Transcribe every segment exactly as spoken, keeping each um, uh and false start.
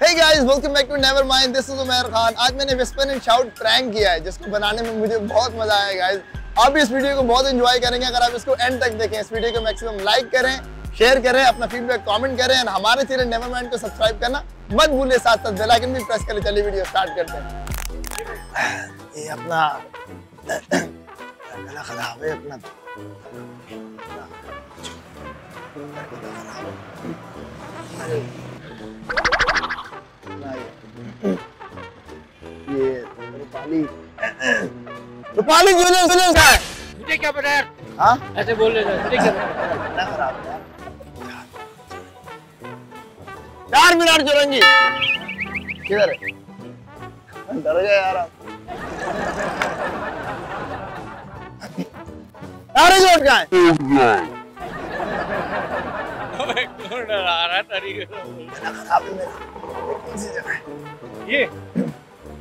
Hey guys, welcome back to Nevermind. This is Umar Khan. आज मैंने Whisper and Shout prank किया है, जिसको बनाने में मुझे बहुत मजा आया guys. आप भी इस वीडियो को बहुत एंजॉय करेंगे अगर आप इसको एंड तक देखें. इस वीडियो को मैक्सिमम लाइक करें, शेयर करें, अपना फीडबैक कमेंट करें और हमारे चैनल Nevermind को सब्सक्राइब करना मत भूलें. साथ साथ बेल आइकन भी प्रेस करें. चलिए वीडियो स्टार्ट करते हैं. ये अपना गला खराब है अपना. ये रूपाली रूपाली ज्वेलर्स है. तुझे क्या पता यार? हाँ ऐसे बोल रहे थे. तुझे क्या पता खराब है यार? मिनार चुरंगी किधर है? डर गया यार आप. अरे जोड़ का है आ रहा है ये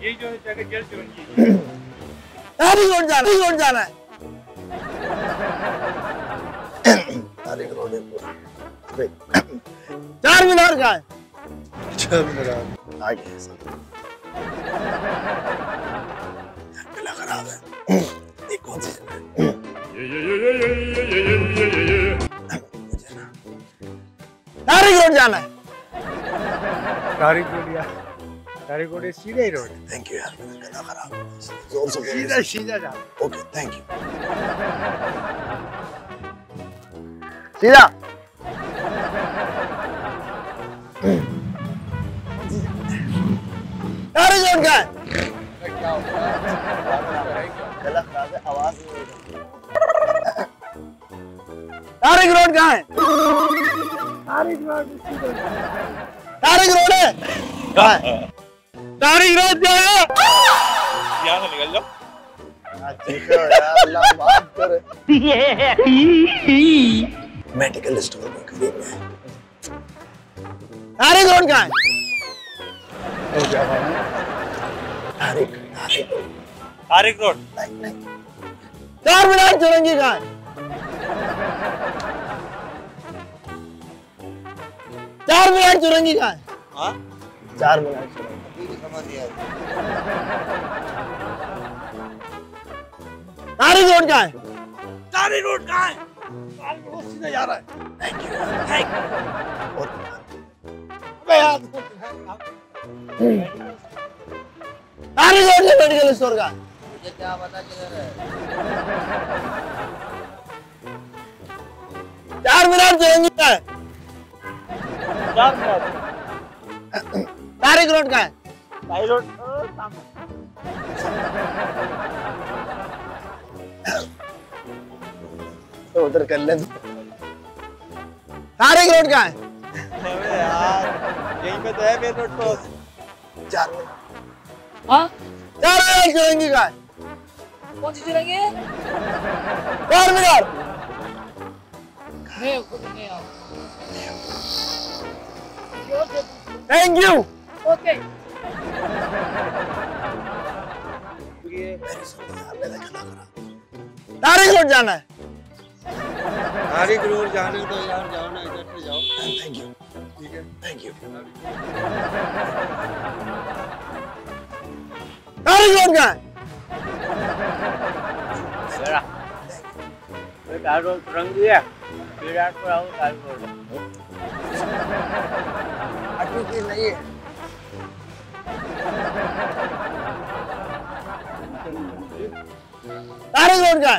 ये जो जगह जल चुनगी अरे रोड जाना रोड जाना है. अरे रोड है चार मीनार का है. चार मीनार आ गया सब गला खराब है. ये कौन सी जगह है? ये ये ये ये ये ये ये ये तारिक रोड जाना है. तारिक रोड यार तारिक रोड सीधा ही रोड. थैंक यू यार गला खराब जोर से सीधा सीधा जा. ओके थैंक यू सीधा. तारिक रोड का गला खराब है आवाज नहीं. तारिक रोड कहाँ है? तारिक रोड तारिक रोड है. तारिक रोड क्या है? यहाँ से निकल जाओ. अल्लाह माफ करे. मेडिकल स्टोर में करीब में. तारिक रोड कहाँ है? तारिक तारिक तारिक रोड नहीं नहीं. चार मिनट चलेंगी कहाँ है? चार मिनार चुरंगी का है. हाँ चार मिनार चुरंगी समझ गया. तारी रोड का है. तारी रोड का है. तारी रोड सीधा जा रहा है. Thank you thank you. अबे यार तारी रोड के मेडिकल स्टोर का मुझे क्या पता किधर है. चार मिनार चुरंगी का है. तारिक रोड का है. तारिक रोड तो उधर कर ले. तारिक रोड का है. अबे यार यहीं पे तो है मेन रोड क्रॉस. चार हाँ चार मिनट चलेंगी का है. कौन सी चलेंगे? चार मिनट नहीं कुछ नहीं आओ. Thank you. Okay. Tariq road जाना है. तारिक रोड जाने तो यार जाओ ना इधर से जाओ. Thank you. ठीक है. Thank you. तारिक रोड का है. बेटा. तारिक रोड रंग दिया. बेटा को आओ तारिक रोड. अटकी नहीं है. तारिक रोड का है.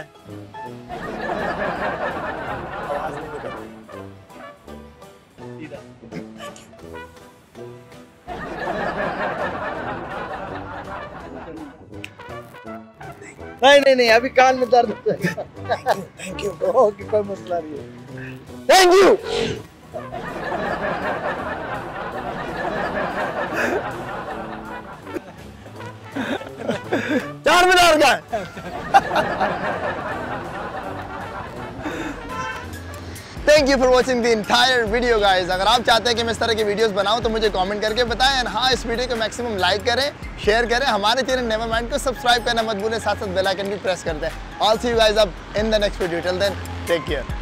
नहीं नहीं नहीं अभी कान में दर्द होता है. थैंक यू ओके कोई मसला नहीं है. Thank you. चार मीनार का है. Thank you for watching the entire video guys. अगर आप चाहते हैं कि मैं इस तरह की वीडियोस बनाऊं तो मुझे कमेंट करके बताएं. एंड हाँ इस वीडियो को मैक्सिमम लाइक करें, शेयर करें, हमारे चैनल नेवरमाइंड को सब्सक्राइब करना मत भूलें. साथ साथ बेल आइकन भी प्रेस कर दें. ऑल सी यू गाइज अब in the next video. Till then take care.